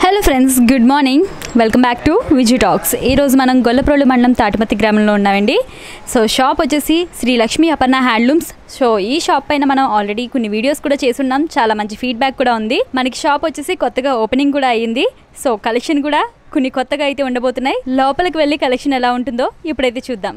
Hello friends, good morning. Welcome back to VijjuTalks. Ee roju manam Gollaprodu mandalam Tatipatti gramamlo unnamandi. So shop vachesi Sri Lakshmi Aparna Handlooms. So ఈ shop పైన మనం already కొన్ని videos కూడా చేస్తున్నాం, చాలా మంచి feedback కూడా ఉంది. మనకి షాప్ వచ్చేసి కొత్తగా ఓపెనింగ్ కూడా అయ్యింది, సో కలెక్షన్ కూడా కొన్ని కొత్తగా అయితే ఉండబోతున్నాయి. లోపలికి వెళ్ళి కలెక్షన్ ఎలా ఉంటుందో ఇప్పుడైతే చూద్దాం.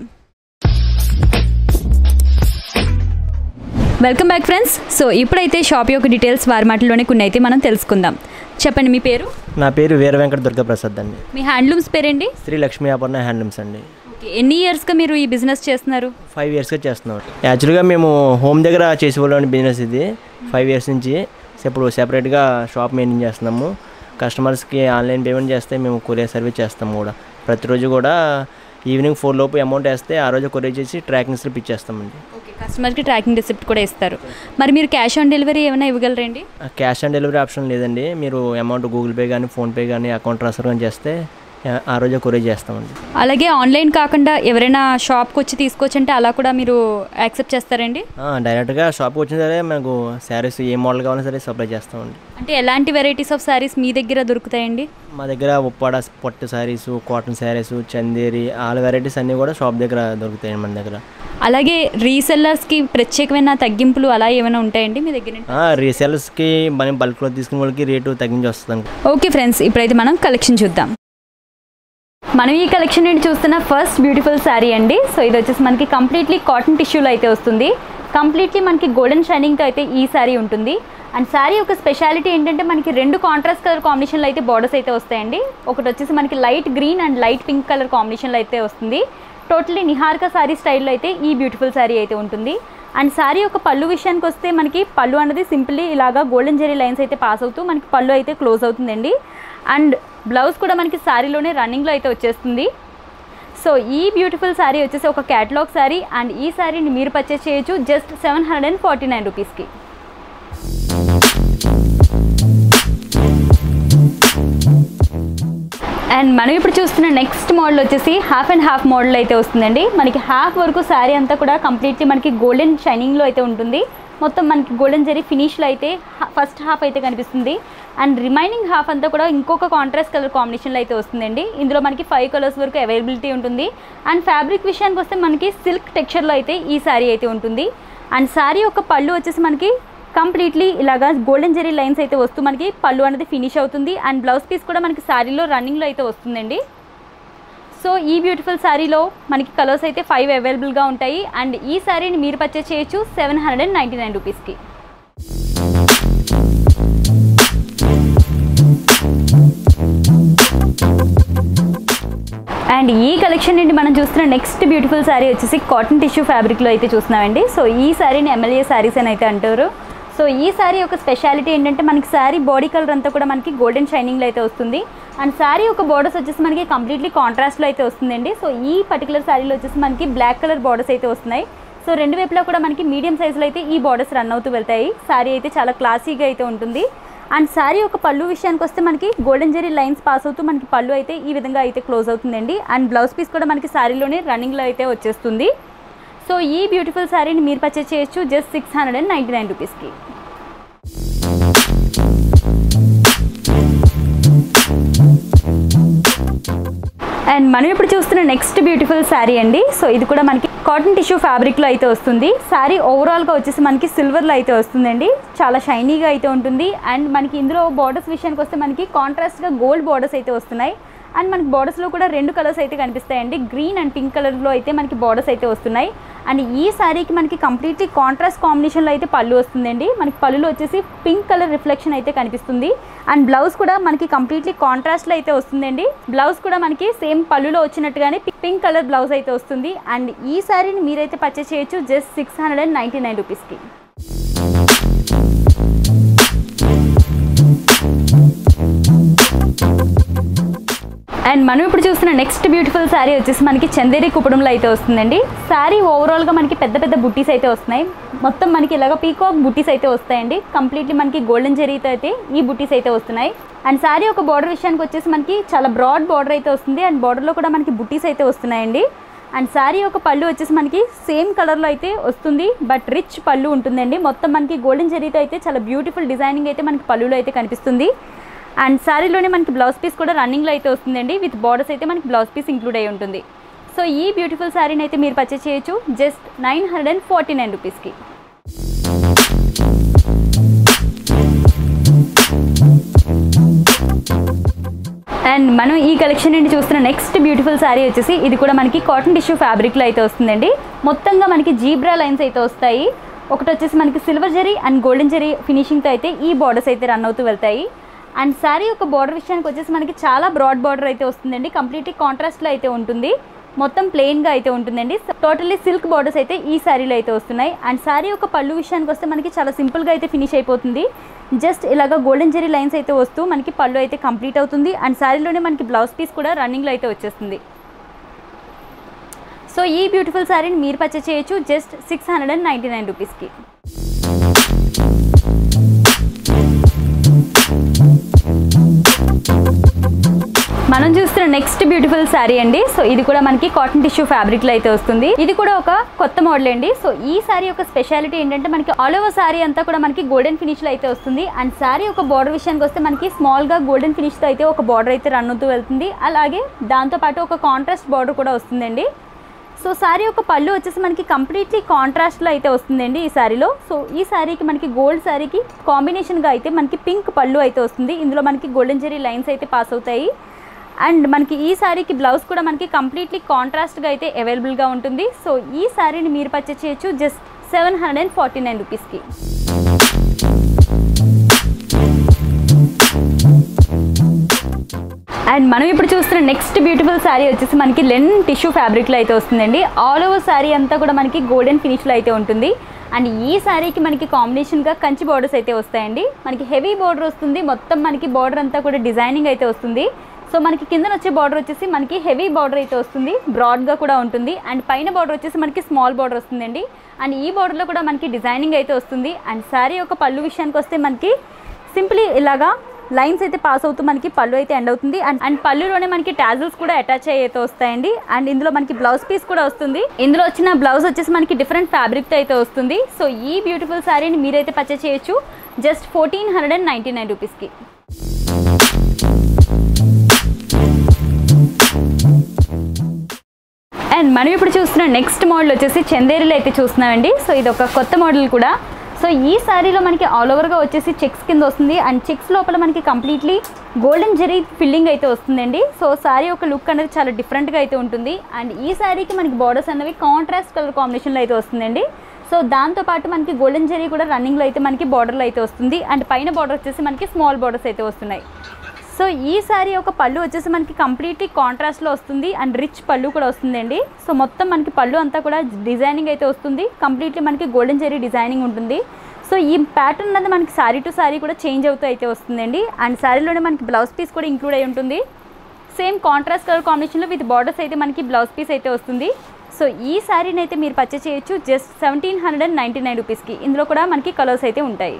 Welcome back friends. సో ఇప్పుడైతే షాప్ యొక్క డీటెయిల్స్ వారి మాటల్లోనే కొన్ని అయితే మనం తెలుసుకుందాం. చెప్పండి, మీ పేరు? నా పేరు వీరవెంకట దుర్గా ప్రసాద్ అండి. మీ హ్యాండ్లూమ్స్ పేరేంటి? శ్రీ లక్ష్మీ అపర్ణ హ్యాండ్లూమ్స్ అండి. ఎన్ని ఇయర్స్గా మీరు ఈ బిజినెస్ చేస్తున్నారు? 5 ఇయర్స్గా చేస్తున్నాం. యాక్చువల్గా మేము హోమ్ దగ్గర చేసేవాళ్ళని బిజినెస్ ఇది 5 ఇయర్స్ నుంచి. ఇప్పుడు సెపరేట్గా షాప్ మెయింటైన్ చేస్తున్నాము. కస్టమర్స్కి ఆన్లైన్ పేమెంట్ చేస్తే మేము కొరియర్ సర్వీస్ చేస్తాము కూడా. ప్రతిరోజు కూడా ఈవినింగ్ 4 లోపు అమౌంట్ వేస్తే ఆ రోజు కొరియర్ చేసి ట్రాకింగ్ స్లిప్ ఇచ్చేస్తామండి. ఓకే, కస్టమర్కి ట్రాకింగ్ రిసిప్ట్ కూడా ఇస్తారు. మరి మీరు క్యాష్ ఆన్ డెలివరీ ఏమైనా ఇవ్వగలరండి? క్యాష్ ఆన్ డెలివరీ ఆప్షన్ లేదండి. మీరు అమౌంట్ గూగుల్ పే కానీ ఫోన్పే కానీ అకౌంట్ ట్రాన్స్ఫర్ కానీ చేస్తే ఆ రోజు కొరియర్ చేస్తామండి. అలాగే ఆన్లైన్ కాకుండా ఎవరైనా షాప్కి వచ్చి తీసుకోవచ్చంటే అలా కూడా మీరు యాక్సెప్ట్ చేస్తారండి? డైరెక్ట్గా షాప్కి వచ్చిన సరే మనకు శారీస్ ఏ మోడల్ కావాలన్నా సరే సప్లై చేస్తామండి. అంటే ఎలాంటి వెరైటీస్ ఆఫ్ శారీస్ మీ దగ్గర దొరుకుతాయండి? మా దగ్గర ఉప్పాడ పట్టు saris, cotton saris, Chanderi, all varieties అన్నీ కూడా షాప్ దగ్గర దొరుకుతాయండి మన దగ్గర. అలాగే రీసెల్లర్స్కి ప్రత్యేకమైన తగ్గింపులు అలా ఏమైనా ఉంటాయండి మీ దగ్గర? రీసెల్లర్స్కి మనం బల్క్లో తీసుకునే వాళ్ళకి రేటు తగ్గించి వస్తుంది. ఓకే ఫ్రెండ్స్, ఇప్పుడైతే మనం కలెక్షన్ చూద్దాం. మనం ఈ కలెక్షన్ నుండి చూస్తున్న ఫస్ట్ బ్యూటిఫుల్ శారీ అండి. సో ఇది వచ్చేసి మనకి కంప్లీట్లీ కాటన్ టిష్యూలో అయితే వస్తుంది. కంప్లీట్లీ మనకి గోల్డెన్ షైనింగ్తో అయితే ఈ శారీ ఉంటుంది. అండ్ శారీ యొక్క స్పెషాలిటీ ఏంటంటే మనకి 2 కాంట్రాస్ట్ కలర్ కాంబినేషన్లో అయితే బార్డర్స్ అయితే వస్తాయండి. ఒకటి వచ్చేసి మనకి light green and light pink colour కాంబినేషన్లో అయితే వస్తుంది. టోటలీ నిహారిక శారీ స్టైల్లో అయితే ఈ బ్యూటిఫుల్ శారీ అయితే ఉంటుంది. అండ్ శారీ యొక్క పళ్ళు విషయానికి వస్తే మనకి పళ్ళు అనేది సింపుల్లీ ఇలాగా గోల్డెన్ జెరీ లైన్స్ అయితే పాస్ అవుతూ మనకి పళ్ళు అయితే క్లోజ్ అవుతుందండి. అండ్ బ్లౌజ్ కూడా మనకి శారీలోనే రన్నింగ్లో అయితే వచ్చేస్తుంది. సో ఈ బ్యూటిఫుల్ శారీ వచ్చేసి ఒక క్యాటలాగ్ శారీ. అండ్ ఈ శారీని మీరు పర్చేస్ చేయొచ్చు జస్ట్ 749 రూపీస్కి. అండ్ మనం ఇప్పుడు చూస్తున్న నెక్స్ట్ మోడల్ వచ్చేసి హాఫ్ అండ్ హాఫ్ మోడల్ అయితే వస్తుందండి. మనకి హాఫ్ వరకు శారీ అంతా కూడా కంప్లీట్లీ మనకి గోల్డెన్ షైనింగ్లో అయితే ఉంటుంది. మొత్తం మనకి గోల్డెన్ జరీ ఫినిష్లో అయితే ఫస్ట్ హాఫ్ అయితే కనిపిస్తుంది. అండ్ రిమైనింగ్ హాఫ్ అంతా కూడా ఇంకొక కాంట్రాస్ట్ కలర్ కాంబినేషన్లో అయితే వస్తుందండి. ఇందులో మనకి 5 కలర్స్ వరకు అవైలబిలిటీ ఉంటుంది. అండ్ ఫ్యాబ్రిక్ విషయానికి వస్తే మనకి సిల్క్ టెక్స్చర్లో అయితే ఈ శారీ అయితే ఉంటుంది. అండ్ శారీ యొక్క పళ్ళు వచ్చేసి మనకి కంప్లీట్లీ ఇలాగా గోల్డెన్ జరీ లైన్స్ అయితే వస్తూ మనకి పళ్ళు అనేది ఫినిష్ అవుతుంది. అండ్ బ్లౌజ్ పీస్ కూడా మనకి శారీలో రన్నింగ్లో అయితే వస్తుందండి. సో ఈ బ్యూటిఫుల్ శారీలో మనకి కలర్స్ అయితే 5 అవైలబుల్గా ఉంటాయి. అండ్ ఈ శారీని మీరు పర్చేస్ చేయొచ్చు 799 రూపీస్కి. అండ్ ఈ కలెక్షన్ నుండి మనం చూస్తున్న నెక్స్ట్ బ్యూటిఫుల్ శారీ వచ్చేసి కాటన్ టిష్యూ ఫ్యాబ్రిక్లో అయితే చూస్తున్నామండి. సో ఈ శారీని ఎమ్మెల్యే శారీస్ అని అయితే అంటారు. సో ఈ శారీ యొక్క స్పెషాలిటీ ఏంటంటే మనకి శారీ బాడీ కలర్ అంతా కూడా మనకి గోల్డెన్ షైనింగ్లో అయితే వస్తుంది. అండ్ శారీ యొక్క బార్డర్స్ వచ్చేసి మనకి కంప్లీట్లీ కాంట్రాస్ట్లో అయితే వస్తుందండి. సో ఈ పర్టికులర్ శారీలో వచ్చేసి మనకి బ్లాక్ కలర్ బార్డర్స్ అయితే వస్తున్నాయి. సో 2 వైపులా కూడా మనకి మీడియం సైజులో అయితే ఈ బార్డర్స్ రన్ అవుతూ వెళ్తాయి. శారీ అయితే చాలా క్లాసీగా అయితే ఉంటుంది. అండ్ శారీ యొక్క పళ్ళు విషయానికి వస్తే మనకి గోల్డెన్ జరీ లైన్స్ పాస్ అవుతూ మనకి పళ్ళు అయితే ఈ విధంగా అయితే క్లోజ్ అవుతుందండి. అండ్ బ్లౌజ్ పీస్ కూడా మనకి శారీలోనే రన్నింగ్లో అయితే వచ్చేస్తుంది. సో ఈ బ్యూటిఫుల్ శారీని మీరు పర్చేస్ చేయొచ్చు జస్ట్ 699 రూపీస్కి. అండ్ మనం ఇప్పుడు చూస్తున్న నెక్స్ట్ బ్యూటిఫుల్ శారీ అండి. సో ఇది కూడా మనకి కాటన్ టిష్యూ ఫ్యాబ్రిక్లో అయితే వస్తుంది. శారీ ఓవరాల్గా వచ్చేసి మనకి సిల్వర్లో అయితే వస్తుందండి. చాలా షైనీగా అయితే ఉంటుంది. అండ్ మనకి ఇందులో బార్డర్స్ విషయానికి వస్తే మనకి కాంట్రాస్ట్గా గోల్డ్ బార్డర్స్ అయితే వస్తున్నాయి. అండ్ మనకి బార్డర్స్లో కూడా 2 కలర్స్ అయితే కనిపిస్తాయండి. గ్రీన్ అండ్ పింక్ కలర్లో అయితే మనకి బార్డర్స్ అయితే వస్తున్నాయి. అండ్ ఈ శారీకి మనకి కంప్లీట్లీ కాంట్రాస్ట్ కాంబినేషన్లో అయితే పళ్ళు వస్తుందండి. మనకి పళ్ళులో వచ్చేసి పింక్ కలర్ రిఫ్లెక్షన్ అయితే కనిపిస్తుంది. అండ్ బ్లౌజ్ కూడా మనకి కంప్లీట్లీ కాంట్రాస్ట్లో అయితే వస్తుందండి. బ్లౌజ్ కూడా మనకి సేమ్ పళ్ళులో వచ్చినట్టుగానే పింక్ కలర్ బ్లౌజ్ అయితే వస్తుంది. అండ్ ఈ శారీని మీరైతే పర్చేస్ చేయొచ్చు జస్ట్ 699 రూపీస్కి. అండ్ మనం ఇప్పుడు చూస్తున్న నెక్స్ట్ బ్యూటిఫుల్ శారీ వచ్చేసి మనకి చందేరి కుప్పడంలో అయితే వస్తుందండి. శారీ ఓవరాల్గా మనకి పెద్ద పెద్ద బుట్టీస్ అయితే వస్తున్నాయి. మొత్తం మనకి ఇలాగ పీకాక్ బుట్టీస్ అయితే వస్తాయండి. కంప్లీట్లీ మనకి గోల్డెన్ జరీతో అయితే ఈ బుట్టీస్ అయితే వస్తున్నాయి. అండ్ శారీ ఒక బార్డర్ విషయానికి వచ్చేసి మనకి చాలా బ్రాడ్ బార్డర్ అయితే వస్తుంది. అండ్ బార్డర్లో కూడా మనకి బుట్టీస్ అయితే వస్తున్నాయండి. And saree oka pallu vachesi manaki same color lo aithe ostundi but rich pallu untundandi mottham manaki golden zari tho aithe chala beautiful designing aithe manaki pallu lo aithe kanipistundi. And saree lone manaki blouse piece kuda running lo aithe ostundandi with borders aithe manaki blouse piece include ayi untundi. So ee beautiful saree naithe meer purchase cheyochu just 949 rupees ki. And manu ee collection ని చూస్తున్న next beautiful saree వచ్చేసి ఇది కూడా మనకి cotton tissue fabric లో అయితే వస్తుందండి. మొత్తంగా మనకి జీబ్రా లైన్స్ అయితే వస్తాయి. ఒకటి వచ్చేసి మనకి silver zari and golden zari finishing తో అయితే ఈ బోర్డర్స్ అయితే రన్ అవుతూ వెళ్తాయి. అండ్ saree ఒక బోర్డర్ విషయానికి వచ్చేసి మనకి చాలా బ్రాడ్ బోర్డర్ అయితే వస్తుందండి. కంప్లీట్లీ కాంట్రాస్ట్ లో అయితే ఉంటుంది. మొత్తం ప్లెయిన్ గా అయితే ఉంటుందండి. టోటల్లీ సిల్క్ బోర్డర్స్ అయితే ఈ సారీలో అయితే వస్తున్నాయి. అండ్ సారీ యొక్క పళ్ళు విషయానికి వస్తే మనకి చాలా సింపుల్ గా అయితే ఫినిష్ అయిపోతుంది. జస్ట్ ఇలాగ గోల్డెన్ జరీ లైన్స్ అయితే వస్తూ మనకి పళ్ళు అయితే కంప్లీట్ అవుతుంది. అండ్ సారీలోనే మనకి బ్లౌజ్ పీస్ కూడా రన్నింగ్ లో అయితే వచ్చేస్తుంది. సో ఈ బ్యూటిఫుల్ సారీని మీరు పర్చేస్ చేయొచ్చు జస్ట్ 699 రూపీస్ కి. మనం చూస్తున్న నెక్స్ట్ బ్యూటిఫుల్ సారీ అండి. సో ఇది కూడా మనకి కాటన్ టిష్యూ ఫ్యాబ్రిక్ లో అయితే వస్తుంది. ఇది కూడా ఒక కొత్త మోడల్ అండి. సో ఈ సారీ యొక్క స్పెషాలిటీ ఏంటంటే మనకి ఆల్ ఓవర్ సారీ అంతా కూడా మనకి గోల్డెన్ ఫినిష్ లో అయితే వస్తుంది. అండ్ సారీ ఒక బోర్డర్ విషయానికి వస్తే మనకి స్మాల్ గా గోల్డెన్ ఫినిష్ తో అయితే ఒక బోర్డర్ అయితే రన్ అవుతూ వెళ్తుంది. అలాగే దాంతో పాటు ఒక కాంట్రాస్ట్ బోర్డర్ కూడా వస్తుందండి. సో సారీ యొక్క పళ్ళు వచ్చేసి మనకి కంప్లీట్లీ కాంట్రాస్ట్ లో అయితే వస్తుందండి ఈ సారీలో. సో ఈ సారీకి మనకి గోల్డ్ సారీకి కాంబినేషన్ గా అయితే మనకి పింక్ పళ్ళు అయితే వస్తుంది. ఇందులో మనకి గోల్డెన్ జరీ లైన్స్ అయితే పాస్ అవుతాయి. అండ్ మనకి ఈ సారీకి బ్లౌజ్ కూడా మనకి కంప్లీట్లీ కాంట్రాస్ట్గా అయితే అవైలబుల్గా ఉంటుంది. సో ఈ సారీని మీరు పర్చేస్ చేయొచ్చు జస్ట్ 749 రూపీస్కి. అండ్ మనం ఇప్పుడు చూస్తున్న నెక్స్ట్ బ్యూటిఫుల్ సారీ వచ్చేసి మనకి లెన్ టిష్యూ ఫ్యాబ్రిక్లో అయితే వస్తుందండి. ఆల్ ఓవర్ సారీ అంతా కూడా మనకి గోల్డెన్ ఫినిష్లో అయితే ఉంటుంది. అండ్ ఈ సారీకి మనకి కాంబినేషన్గా కంచి బోర్డర్స్ అయితే వస్తాయండి. మనకి హెవీ బోర్డర్ వస్తుంది. మొత్తం మనకి బోర్డర్ అంతా కూడా డిజైనింగ్ అయితే వస్తుంది. సో మనకి కిందన వచ్చే బార్డర్ వచ్చేసి మనకి హెవీ బార్డర్ అయితే వస్తుంది. బ్రాడ్గా కూడా ఉంటుంది. అండ్ పైన బార్డర్ వచ్చేసి మనకి స్మాల్ బార్డర్ వస్తుందండి. అండ్ ఈ బార్డర్లో కూడా మనకి డిజైనింగ్ అయితే వస్తుంది. అండ్ సారీ యొక్క పళ్ళు విషయానికి వస్తే మనకి సింప్లీ ఇలాగా లైన్స్ అయితే పాస్ అవుతూ మనకి పళ్ళు అయితే ఎండ్ అవుతుంది. అండ్ పళ్ళులోనే మనకి టాజిల్స్ కూడా అటాచ్ అయితే వస్తాయండి. అండ్ ఇందులో మనకి బ్లౌజ్ పీస్ కూడా వస్తుంది. ఇందులో వచ్చిన బ్లౌజ్ వచ్చేసి మనకి డిఫరెంట్ ఫ్యాబ్రిక్తో అయితే వస్తుంది. సో ఈ బ్యూటిఫుల్ సారీని మీరైతే పర్చేస్ చేయొచ్చు జస్ట్ 1499 రూపీస్కి. అండ్ మనం ఇప్పుడు చూస్తున్న నెక్స్ట్ మోడల్ వచ్చేసి చందేరీలో అయితే చూస్తున్నామండి. సో ఇది ఒక కొత్త మోడల్ కూడా. సో ఈ సారీలో మనకి ఆల్ ఓవర్గా వచ్చేసి చెక్స్ కింద వస్తుంది. అండ్ చెక్స్ లోపల మనకి కంప్లీట్లీ గోల్డెన్ జరీ ఫిల్లింగ్ అయితే వస్తుందండి. సో సారీ ఒక లుక్ అనేది చాలా డిఫరెంట్గా అయితే ఉంటుంది. అండ్ ఈ సారీకి మనకి బార్డర్స్ అనేవి కాంట్రాస్ట్ కలర్ కాంబినేషన్లో అయితే వస్తుందండి. సో దాంతోపాటు మనకి గోల్డెన్ జరీ కూడా రన్నింగ్లో అయితే మనకి బార్డర్లో అయితే వస్తుంది. అండ్ పైన బార్డర్ వచ్చేసి మనకి స్మాల్ బార్డర్స్ అయితే వస్తున్నాయి. సో ఈ సారీ ఒక పళ్ళు వచ్చేసి మనకి కంప్లీట్లీ కాంట్రాస్ట్లో వస్తుంది. అండ్ రిచ్ పళ్ళు కూడా వస్తుందండి. సో మొత్తం మనకి పళ్ళు అంతా కూడా డిజైనింగ్ అయితే వస్తుంది. కంప్లీట్లీ మనకి గోల్డెన్ జరీ డిజైనింగ్ ఉంటుంది. సో ఈ ప్యాటర్న్ అనేది మనకి సారీ టు సారీ కూడా చేంజ్ అవుతూ అయితే వస్తుందండి. అండ్ సారీలోనే మనకి బ్లౌజ్ పీస్ కూడా ఇంక్లూడ్ అయి ఉంటుంది. సేమ్ కాంట్రాస్ట్ కలర్ కాంబినేషన్లో విత్ బార్డర్స్ అయితే మనకి బ్లౌజ్ పీస్ అయితే వస్తుంది. సో ఈ సారీని అయితే మీరు పర్చేస్ చేయొచ్చు జస్ట్ 1799 రూపీస్కి. ఇందులో కూడా మనకి కలర్స్ అయితే ఉంటాయి.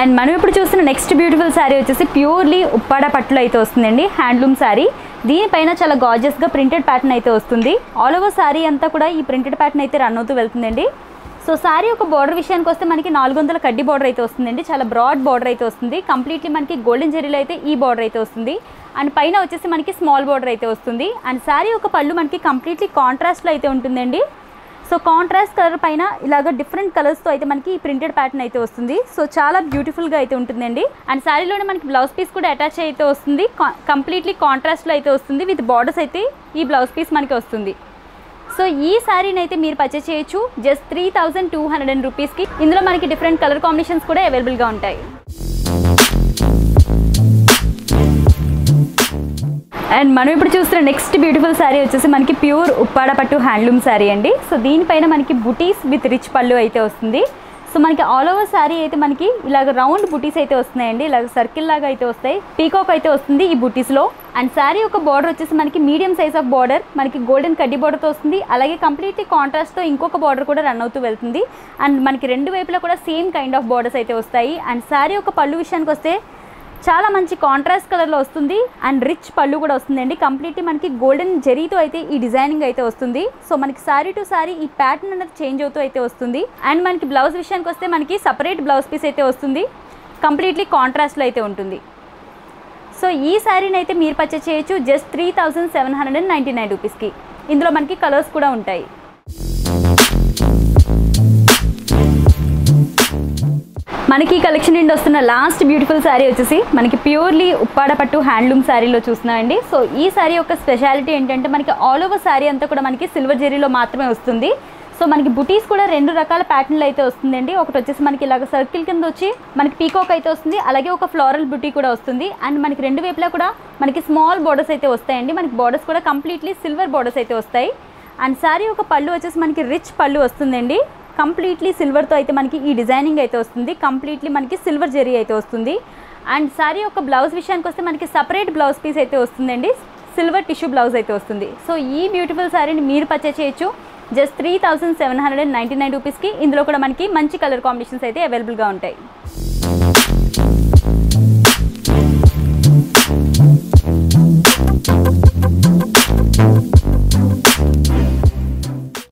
అండ్ మనం ఇప్పుడు చూస్తున్న నెక్స్ట్ బ్యూటిఫుల్ శారీ వచ్చేసి ప్యూర్లీ ఉప్పాడ పట్టులో అయితే వస్తుందండి. హ్యాండ్లూమ్ శారీ. దీనిపైన చాలా గార్జియస్గా ప్రింటెడ్ ప్యాటర్న్ అయితే వస్తుంది. ఆల్ ఓవర్ శారీ అంతా కూడా ఈ ప్రింటెడ్ ప్యాటర్న్ అయితే రన్ అవుతూ వెళ్తుందండి. సో శారీ ఒక బార్డర్ విషయానికి వస్తే మనకి 400 కడ్డీ బార్డర్ అయితే వస్తుందండి. చాలా బ్రాడ్ బార్డర్ అయితే వస్తుంది. కంప్లీట్లీ మనకి గోల్డెన్ జరీలో అయితే ఈ బార్డర్ అయితే వస్తుంది. అండ్ పైన వచ్చేసి మనకి స్మాల్ బార్డర్ అయితే వస్తుంది. అండ్ శారీ ఒక పళ్ళు మనకి కంప్లీట్లీ కాంట్రాస్ట్లో అయితే ఉంటుందండి. సో కాంట్రాస్ట్ కలర్ పైన ఇలాగ డిఫరెంట్ కలర్స్తో అయితే మనకి ఈ ప్రింటెడ్ ప్యాటర్న్ అయితే వస్తుంది. సో చాలా బ్యూటిఫుల్గా అయితే ఉంటుందండి. అండ్ శారీలోనే మనకి బ్లౌజ్ పీస్ కూడా అటాచ్ అయితే వస్తుంది. కంప్లీట్లీ కాంట్రాస్ట్లో అయితే వస్తుంది. విత్ బార్డర్స్ అయితే ఈ బ్లౌజ్ పీస్ మనకి వస్తుంది. సో ఈ శారీని అయితే మీరు పర్చేస్ చేయొచ్చు జస్ట్ 3200 రూపీస్కి. ఇందులో మనకి డిఫరెంట్ కలర్ కాంబినేషన్స్ కూడా అవైలబుల్గా ఉంటాయి. అండ్ మనం ఇప్పుడు చూస్తున్న నెక్స్ట్ బ్యూటిఫుల్ శారీ వచ్చేసి మనకి ప్యూర్ ఉప్పాడ పట్టు హ్యాండ్లూమ్ శారీ అండి. సో దీనిపైన మనకి బుటీస్ విత్ రిచ్ పళ్ళు అయితే వస్తుంది. సో మనకి ఆల్ ఓవర్ శారీ అయితే మనకి ఇలాగ రౌండ్ బుటీస్ అయితే వస్తున్నాయండి. ఇలాగ సర్కిల్ లాగా అయితే వస్తాయి. పీకాక్ అయితే వస్తుంది ఈ బుటీస్లో. అండ్ శారీ ఒక బార్డర్ వచ్చేసి మనకి మీడియం సైజ్ ఆఫ్ బార్డర్ మనకి గోల్డెన్ కడ్డీ బార్డర్తో వస్తుంది. అలాగే కంప్లీట్లీ కాంట్రాస్ట్తో ఇంకొక బార్డర్ కూడా రన్ అవుతూ వెళ్తుంది. అండ్ మనకి రెండు వైపులా కూడా సేమ్ కైండ్ ఆఫ్ బార్డర్స్ అయితే వస్తాయి. అండ్ శారీ ఒక పళ్ళు విషయానికి వస్తే చాలా మంచి కాంట్రాస్ట్ కలర్లో వస్తుంది అండ్ రిచ్ పళ్ళు కూడా వస్తుందండి. కంప్లీట్లీ మనకి గోల్డెన్ జరీతో అయితే ఈ డిజైనింగ్ అయితే వస్తుంది. సో మనకి సారీ టు సారీ ఈ ప్యాటర్న్ అనేది చేంజ్ అవుతూ అయితే వస్తుంది. అండ్ మనకి బ్లౌజ్ విషయానికి వస్తే మనకి సపరేట్ బ్లౌజ్ పీస్ అయితే వస్తుంది, కంప్లీట్లీ కాంట్రాస్ట్లో అయితే ఉంటుంది. సో ఈ శారీని అయితే మీరు పర్చేస్ చేయొచ్చు జస్ట్ 3799 రూపీస్కి. ఇందులో మనకి కలర్స్ కూడా ఉంటాయి. మనకి ఈ కలెక్షన్ నుండి వస్తున్న లాస్ట్ బ్యూటిఫుల్ శారీ వచ్చేసి మనకి ప్యూర్లీ ఉప్పాడ పట్టు హ్యాండ్లూమ్ శారీలో చూస్తున్నామండి. సో ఈ శారీ యొక్క స్పెషాలిటీ ఏంటంటే మనకి ఆల్ ఓవర్ శారీ అంతా కూడా మనకి సిల్వర్ జరీలో మాత్రమే వస్తుంది. సో మనకి బుటీస్ కూడా రెండు రకాల ప్యాటర్న్లు అయితే వస్తుందండి. ఒకటి వచ్చేసి మనకి ఇలాగ సర్కిల్ కింద వచ్చి మనకి పీకాక్ అయితే వస్తుంది, అలాగే ఒక ఫ్లోరల్ బుటీ కూడా వస్తుంది. అండ్ మనకి రెండు వైపులా కూడా మనకి స్మాల్ బోర్డర్స్ అయితే వస్తాయండి. మనకి బోర్డర్స్ కూడా కంప్లీట్లీ సిల్వర్ బోర్డర్స్ అయితే వస్తాయి. అండ్ శారీ ఒక పళ్ళు వచ్చేసి మనకి రిచ్ పళ్ళు వస్తుందండి. కంప్లీట్లీ సిల్వర్తో అయితే మనకి ఈ డిజైనింగ్ అయితే వస్తుంది, కంప్లీట్లీ మనకి సిల్వర్ జరీ అయితే వస్తుంది. అండ్ శారీ యొక్క బ్లౌజ్ విషయానికి వస్తే మనకి సపరేట్ బ్లౌజ్ పీస్ అయితే వస్తుందండి, సిల్వర్ టిష్యూ బ్లౌజ్ అయితే వస్తుంది. సో ఈ బ్యూటిఫుల్ శారీని మీరు పర్చేస్ చేయొచ్చు జస్ట్ 3799 రూపీస్కి. ఇందులో కూడా మనకి మంచి కలర్ కాంబినేషన్స్ అయితే అవైలబుల్గా ఉంటాయి.